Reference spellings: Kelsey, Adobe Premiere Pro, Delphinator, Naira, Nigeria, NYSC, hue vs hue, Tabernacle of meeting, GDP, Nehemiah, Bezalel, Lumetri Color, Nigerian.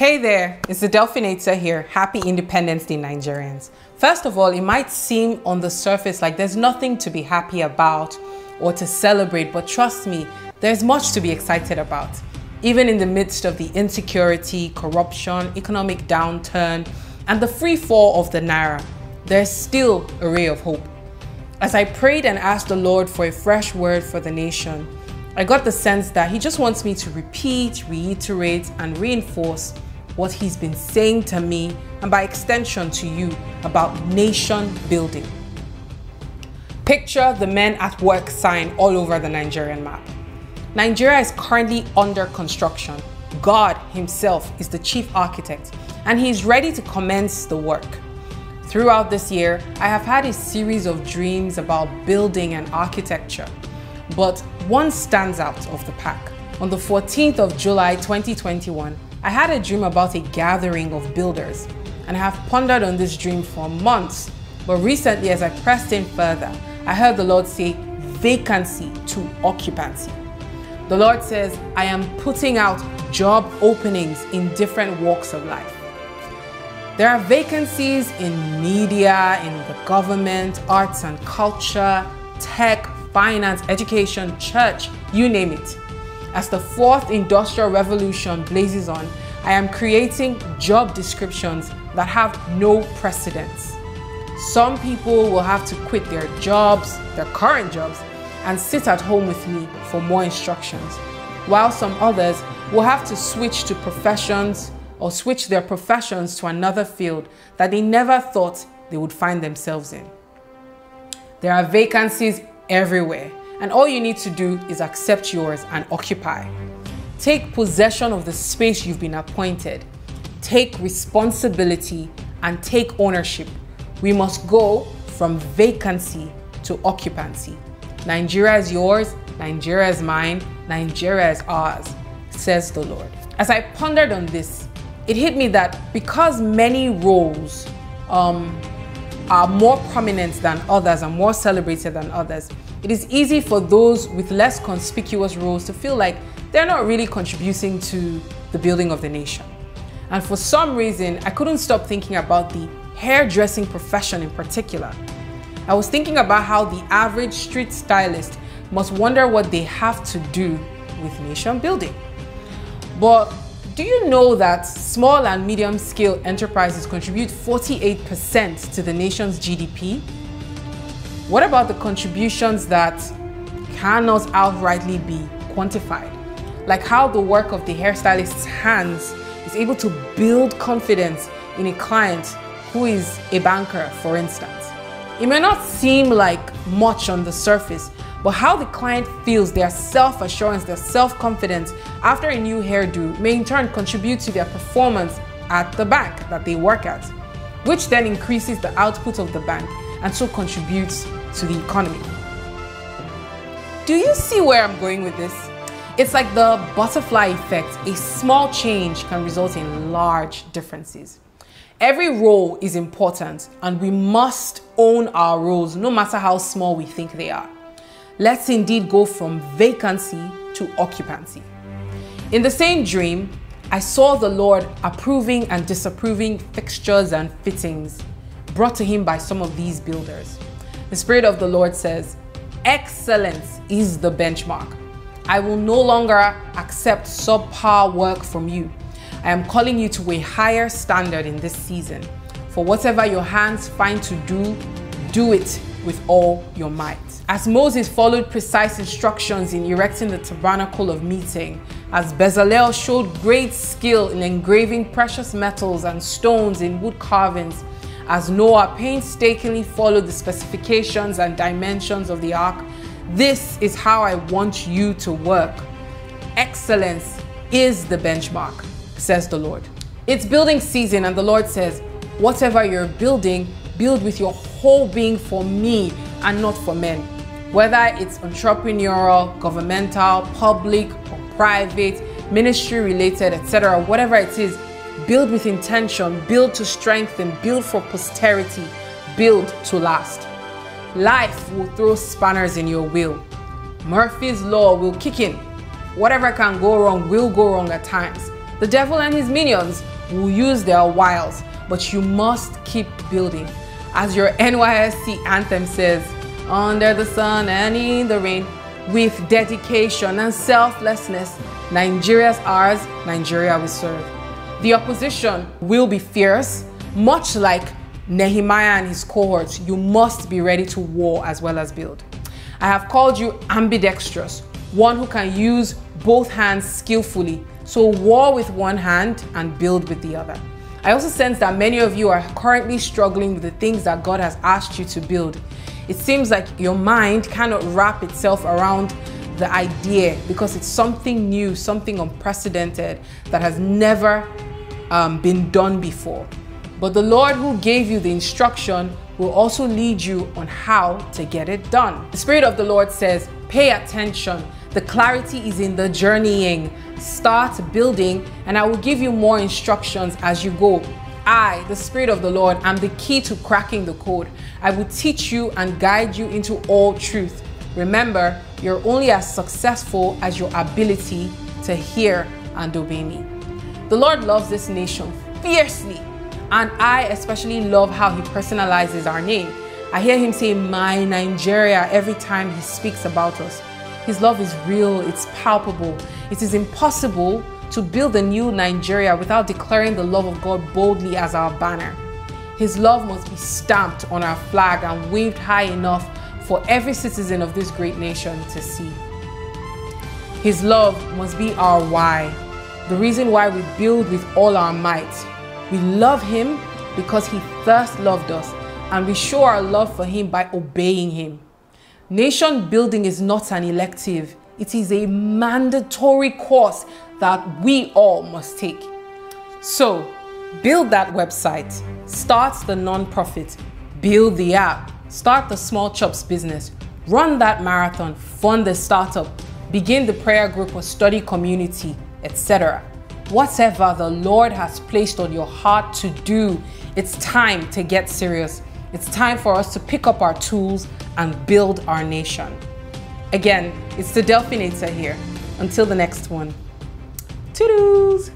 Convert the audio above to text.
Hey there, it's the Delphinator here. Happy Independence Day, Nigerians. First of all, it might seem on the surface like there's nothing to be happy about or to celebrate, but trust me, there's much to be excited about. Even in the midst of the insecurity, corruption, economic downturn, and the free fall of the Naira, there's still a ray of hope. As I prayed and asked the Lord for a fresh word for the nation, I got the sense that He just wants me to repeat, reiterate, and reinforce what He's been saying to me and by extension to you about nation building. Picture the men at work sign all over the Nigerian map. Nigeria is currently under construction. God Himself is the chief architect and He is ready to commence the work. Throughout this year, I have had a series of dreams about building and architecture, but one stands out of the pack. On the 14th of July, 2021, I had a dream about a gathering of builders, and I have pondered on this dream for months, but recently as I pressed in further, I heard the Lord say vacancy to occupancy. The Lord says, I am putting out job openings in different walks of life. There are vacancies in media, in the government, arts and culture, tech, finance, education, church, you name it. As the fourth industrial revolution blazes on, I am creating job descriptions that have no precedence. Some people will have to quit their jobs, their current jobs, and sit at home with me for more instructions, while some others will have to switch their professions to another field that they never thought they would find themselves in. There are vacancies everywhere, and all you need to do is accept yours and occupy. Take possession of the space you've been appointed. Take responsibility and take ownership. We must go from vacancy to occupancy. Nigeria is yours, Nigeria is mine, Nigeria is ours, says the Lord. As I pondered on this, it hit me that because many roles are more prominent than others and more celebrated than others, it is easy for those with less conspicuous roles to feel like they're not really contributing to the building of the nation. And for some reason, I couldn't stop thinking about the hairdressing profession in particular. I was thinking about how the average street stylist must wonder what they have to do with nation building. But do you know that small and medium-scale enterprises contribute 48% to the nation's GDP? What about the contributions that cannot outrightly be quantified? Like how the work of the hairstylist's hands is able to build confidence in a client who is a banker, for instance. It may not seem like much on the surface, but how the client feels, their self-assurance, their self-confidence after a new hairdo may in turn contribute to their performance at the bank that they work at, which then increases the output of the bank and so contributes to the economy. Do you see where I'm going with this? It's like the butterfly effect. A small change can result in large differences. Every role is important and we must own our roles no matter how small we think they are. Let's indeed go from vacancy to occupancy. In the same dream, I saw the Lord approving and disapproving fixtures and fittings brought to Him by some of these builders. The Spirit of the Lord says, excellence is the benchmark. I will no longer accept subpar work from you. I am calling you to a higher standard in this season. For whatever your hands find to do, do it with all your might. As Moses followed precise instructions in erecting the Tabernacle of meeting, as Bezalel showed great skill in engraving precious metals and stones in wood carvings, as Noah painstakingly followed the specifications and dimensions of the ark, this is how I want you to work. Excellence is the benchmark, says the Lord. It's building season and the Lord says, whatever you're building, build with your whole being for me and not for men. Whether it's entrepreneurial, governmental, public or private, ministry related, etc., whatever it is, build with intention, build to strengthen, build for posterity, build to last. Life will throw spanners in your wheel. Murphy's Law will kick in. Whatever can go wrong will go wrong at times. The devil and his minions will use their wiles, but you must keep building. As your NYSC anthem says, under the sun and in the rain, with dedication and selflessness, Nigeria's ours, Nigeria we serve. The opposition will be fierce, much like Nehemiah and his cohorts. You must be ready to war as well as build. I have called you ambidextrous, one who can use both hands skillfully. So war with one hand and build with the other. I also sense that many of you are currently struggling with the things that God has asked you to build. It seems like your mind cannot wrap itself around the idea because it's something new, something unprecedented that has never been done before. But the Lord who gave you the instruction will also lead you on how to get it done. The Spirit of the Lord says, pay attention. The clarity is in the journeying. Start building, and I will give you more instructions as you go. I, the Spirit of the Lord, am the key to cracking the code. I will teach you and guide you into all truth. Remember, you're only as successful as your ability to hear and obey me. The Lord loves this nation fiercely, and I especially love how he personalizes our name. I hear him say, "My Nigeria," every time he speaks about us. His love is real, it's palpable. It is impossible to build a new Nigeria without declaring the love of God boldly as our banner. His love must be stamped on our flag and waved high enough for every citizen of this great nation to see. His love must be our why, the reason why we build with all our might. We love him because he first loved us, and we show our love for him by obeying him. Nation building is not an elective. It is a mandatory course that we all must take. So build that website, start the nonprofit, build the app, start the small chops business, run that marathon, fund the startup, begin the prayer group or study community, etc. Whatever the Lord has placed on your heart to do, it's time to get serious. It's time for us to pick up our tools and build our nation. Again, it's the Delphinator here. Until the next one, toodles.